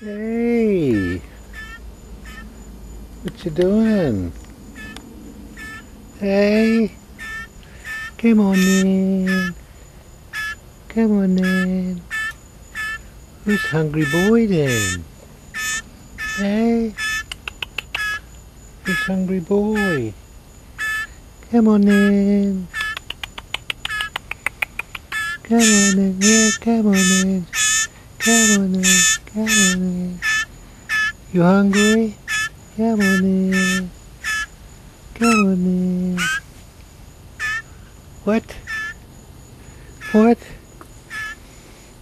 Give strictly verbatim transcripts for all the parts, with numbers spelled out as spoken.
Hey, what you doing? Hey, come on in, come on in. Who's hungry boy then? Hey, who's hungry boy? Come on in, come on in, yeah, come on in. Come on in, come on in. You hungry? Come on in, come on in. What? What?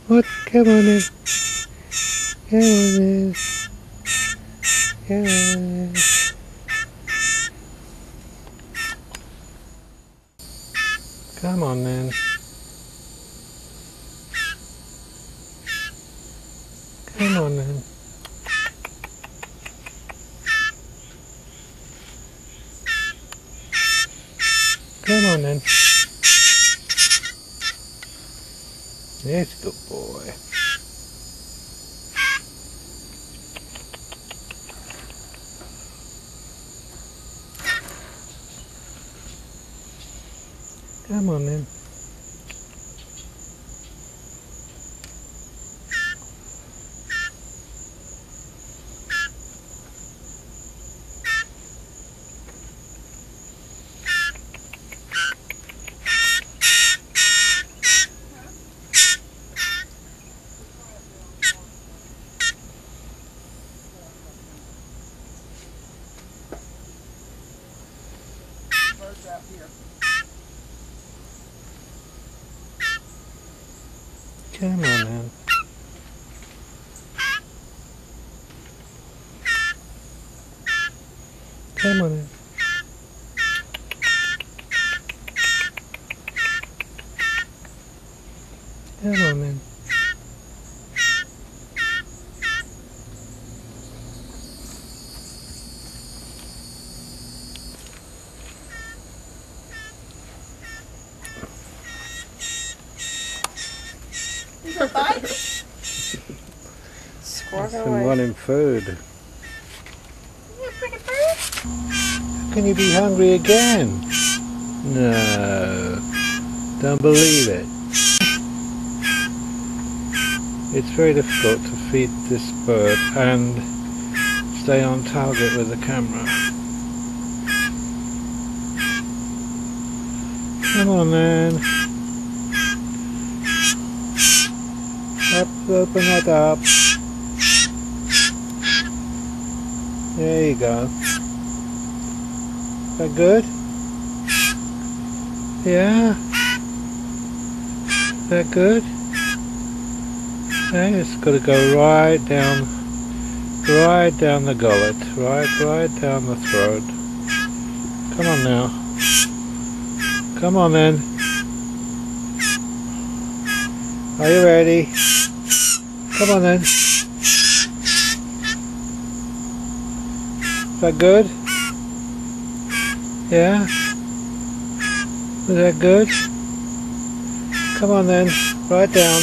What? Come on in, come on in, come on in. Come on in. Come on in. Come on in. That's a good boy. Come on in. Out here. Come on in. Come on in. Come on in. Squawk away. Running food. You're a pretty bird. How can you be hungry again? No, don't believe it. It's very difficult to feed this bird and stay on target with the camera. Come on then. Up, open it up. There you go. Is that good? Yeah? Is that good? Okay, it's got to go right down, right down the gullet, right, right down the throat. Come on now. Come on then. Are you ready? Come on then. Is that good? Yeah? Is that good? Come on then. Right down.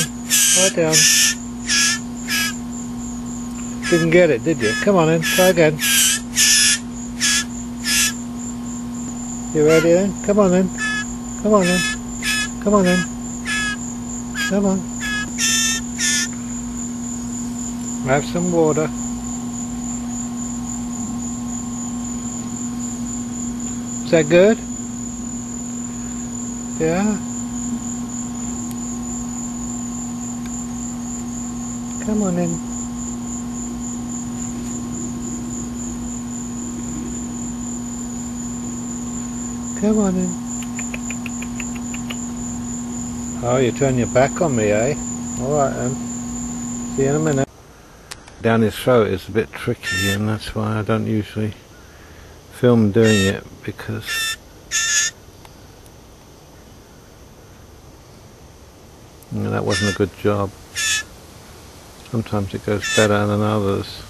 Right down. Didn't get it, did you? Come on in. Try again. You ready then? Come on then. Come on then. Come on then. Come on. Have some water. Is that good? Yeah? Come on in. Come on in. Oh, you turn your back on me, eh? Alright then. See you in a minute. Down his throat is a bit tricky, and that's why I don't usually film doing it, because you know, that wasn't a good job. Sometimes it goes better than others.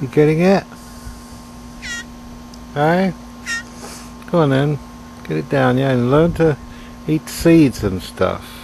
You getting it? Hey? Go on then, get it down, yeah, and learn to eat seeds and stuff.